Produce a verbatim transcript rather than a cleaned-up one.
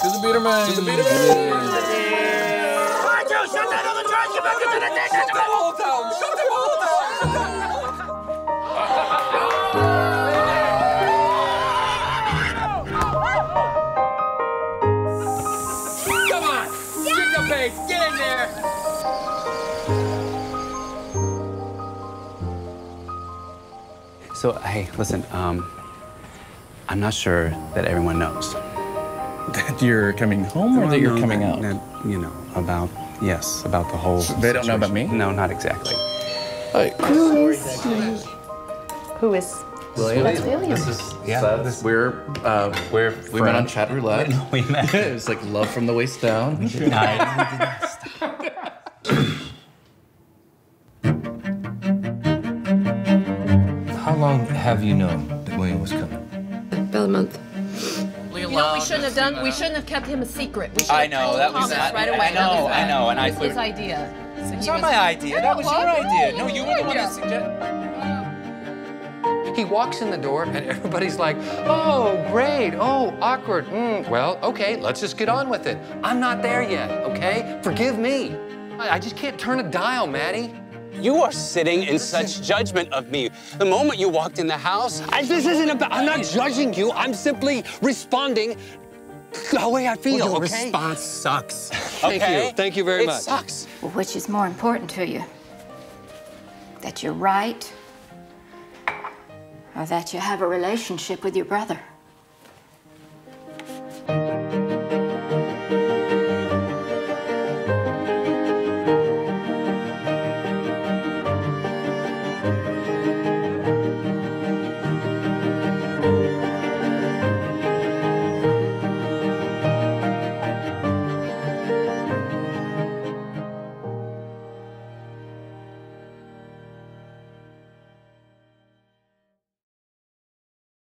To the Beaterman! To the Beaterman! Get in there! So, hey, listen, um, I'm not sure that everyone knows. That you're coming home or that you're coming out? That, you know, about, yes, about the whole so they situation. Don't know about me? No, not exactly. Like, who is he? Who is? William. That's William. This is, yeah, so this, we're, uh, we're, we met on Chat Roulette. No, we met. It was like love from the waist down. We did not. How long have you known that William was coming? About a month. You know, we shouldn't have done, we shouldn't have kept him a secret. We should have told Thomas right away. I know, I know, and I flew. It was his idea. It's not my idea, that was your idea. No, you were the one that suggested. He walks in the door and everybody's like, oh, great, oh, awkward, mm, well, okay, let's just get on with it. I'm not there yet, okay? Forgive me. I just can't turn a dial, Maddie. You are sitting in such judgment of me. The moment you walked in the house, I, this isn't about, I'm not judging you, I'm simply responding the way I feel, well, your okay? response sucks. Thank okay? you, thank you very it much. It sucks. Which is more important to you? That you're right? Or that you have a relationship with your brother.